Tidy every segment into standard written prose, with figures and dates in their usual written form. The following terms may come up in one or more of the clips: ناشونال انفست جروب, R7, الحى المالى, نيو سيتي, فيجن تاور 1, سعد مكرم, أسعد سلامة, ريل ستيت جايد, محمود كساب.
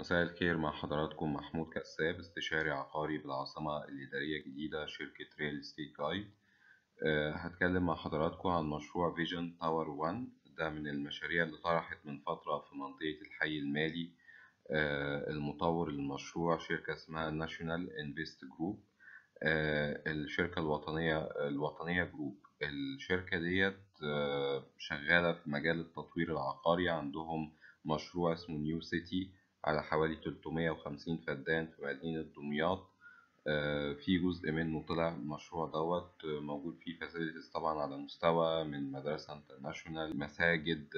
مساء الخير، مع حضراتكم محمود كساب، استشاري عقاري بالعاصمة الإدارية الجديدة شركة ريل ستيت جايد. هتكلم مع حضراتكم عن مشروع فيجن تاور 1. ده من المشاريع اللي طرحت من فترة في منطقة الحي المالي. المطور للمشروع شركة اسمها ناشونال انفست جروب، الشركة الوطنية جروب. الشركة ديت شغالة في مجال التطوير العقاري، عندهم مشروع اسمه نيو سيتي على حوالي 350 فدان في مدينة دمياط. في جزء منه طلع المشروع دوت موجود فيه فاسيلتيز طبعا على مستوى من مدرسة انترناشونال، مساجد،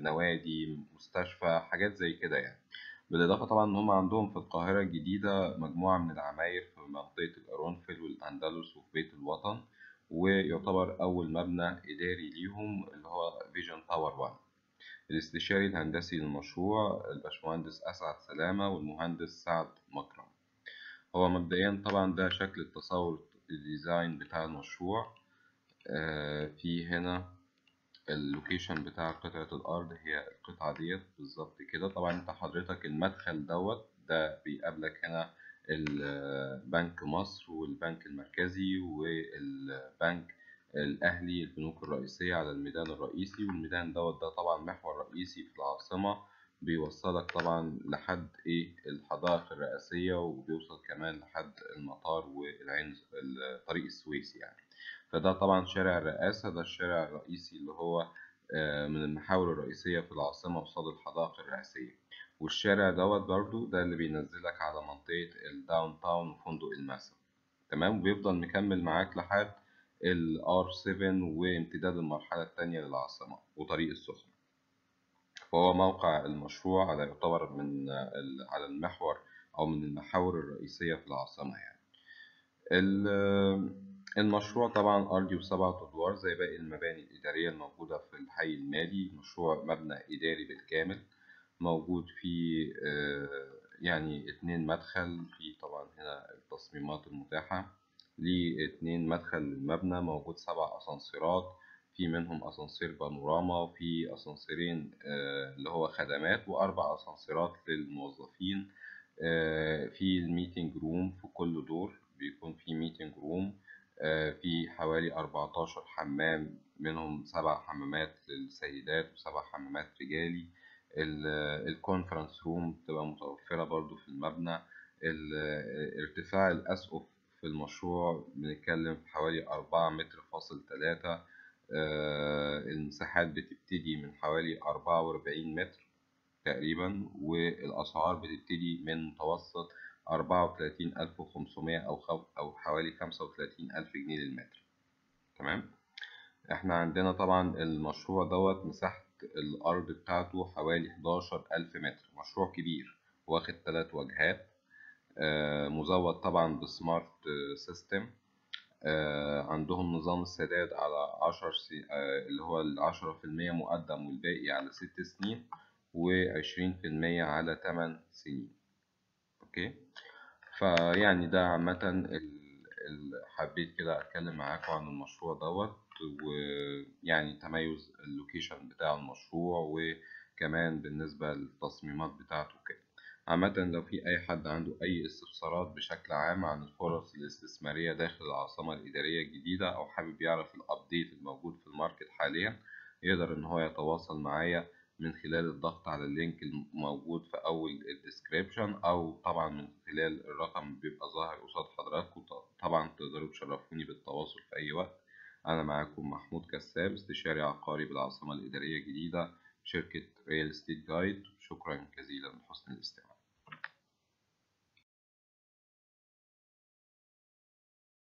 نوادي، مستشفى، حاجات زي كده يعني. بالإضافة طبعا إن هم عندهم في القاهرة الجديدة مجموعة من العماير في منطقة القرنفل والأندلس وفي بيت الوطن، ويعتبر أول مبنى إداري ليهم اللي هو فيجن تاور 1. الاستشاري الهندسي للمشروع الباشمهندس أسعد سلامة والمهندس سعد مكرم. هو مبدئيا طبعا ده شكل التصور الديزاين بتاع المشروع. في هنا اللوكيشن بتاع قطعة الأرض، هي القطعة ديت بالظبط كده. طبعا انت حضرتك المدخل دوت ده بيقابلك هنا البنك مصر والبنك المركزي والبنك الأهلي، البنوك الرئيسية على الميدان الرئيسي، والميدان دوت ده طبعا محور رئيسي في العاصمة، بيوصلك طبعا لحد الحدائق الرئاسية، وبيوصل كمان لحد المطار والعين طريق السويس يعني. فده طبعا شارع الرئاسة، ده الشارع الرئيسي اللي هو من المحاور الرئيسية في العاصمة قصاد الحدائق الرئاسية. والشارع دوت برضو ده اللي بينزلك على منطقة الداون تاون وفندق الماسا، تمام، وبيفضل مكمل معاك لحد ال R7 وامتداد المرحلة الثانية للعاصمة وطريق السخنة. فهو موقع المشروع على يعتبر من على المحور أو من المحاور الرئيسية في العاصمة يعني. المشروع طبعا أرضي و7 أدوار زي باقي المباني الإدارية الموجودة في الحي المالي. مشروع مبنى إداري بالكامل، موجود في يعني 2 مدخل، في طبعا هنا التصميمات المتاحة ل2 مدخل للمبنى، موجود 7 أسانسيرات، في منهم أسانسير بانوراما، وفي أسانسيرين اللي هو خدمات، و4 أسانسيرات للموظفين. في الميتنج روم في كل دور بيكون في ميتنج روم، في حوالي 14 حمام، منهم 7 حمامات للسيدات و7 حمامات رجالي. الكونفرنس روم بتبقى متوفرة برضو في المبنى. ارتفاع الأسقف في المشروع بنتكلم في حوالي 4.3 متر. المساحات بتبتدي من حوالي 44 متر تقريبا، والأسعار بتبتدي من متوسط 34,500 أو حوالي 35,000 جنيه للمتر، تمام. احنا عندنا طبعا المشروع دوت مساحة الأرض بتاعته حوالي 11,000 متر، مشروع كبير واخد 3 واجهات، مزود طبعا بسمارت سيستم. عندهم نظام السداد على 10% مقدم والباقي على 6 سنين، و20% على 8 سنين. اوكي، فيعني ده عامة حبيت كده اتكلم معاكم عن المشروع دوت، ويعني تميز اللوكيشن بتاع المشروع، وكمان بالنسبة للتصميمات بتاعته كده. عامة لو في أي حد عنده أي استفسارات بشكل عام عن الفرص الاستثمارية داخل العاصمة الإدارية الجديدة، أو حابب يعرف الأبديت الموجود في الماركت حاليا، يقدر إن هو يتواصل معايا من خلال الضغط على اللينك الموجود في أول الديسكريبشن، أو طبعا من خلال الرقم بيبقى ظاهر قصاد حضراتكم. طبعا تقدروا تشرفوني بالتواصل في أي وقت. أنا معاكم محمود كساب، استشاري عقاري بالعاصمة الإدارية الجديدة شركة ريال ستيت جايد. شكرا جزيلا لحسن الاستماع.